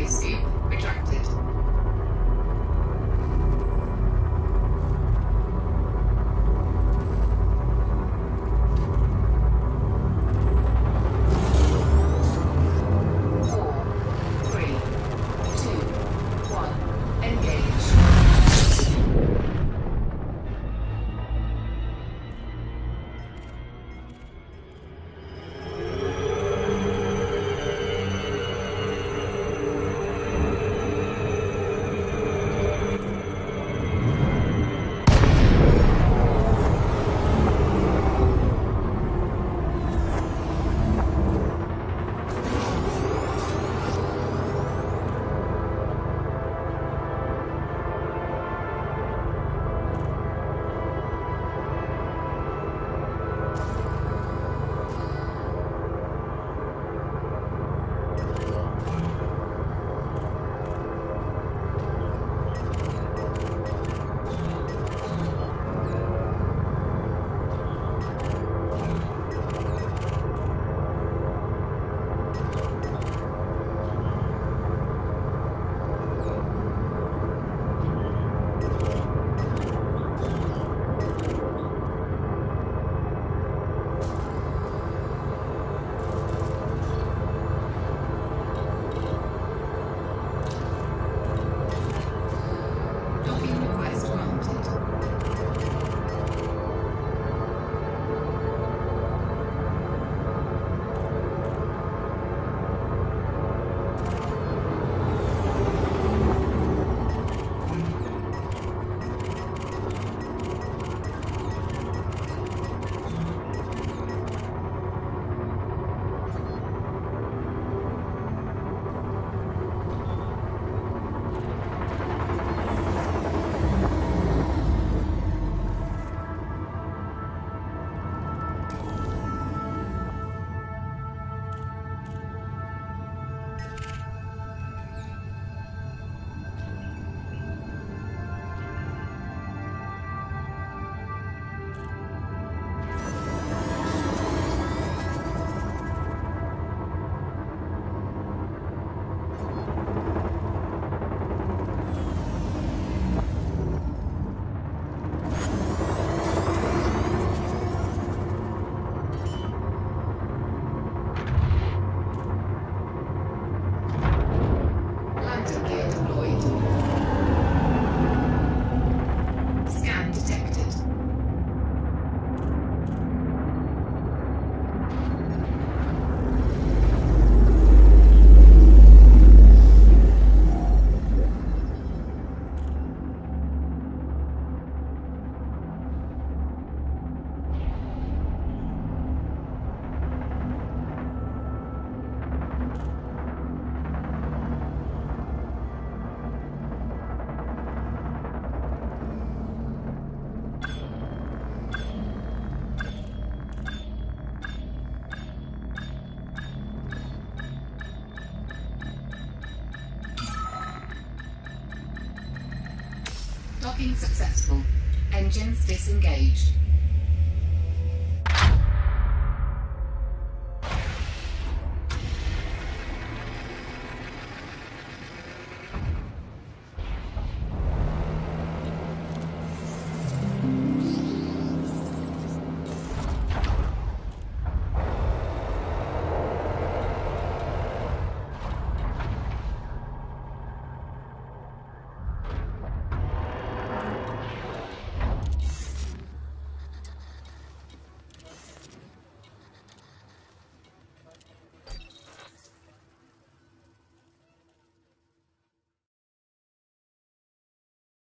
Casey. Retracted. Docking successful. Engines disengaged.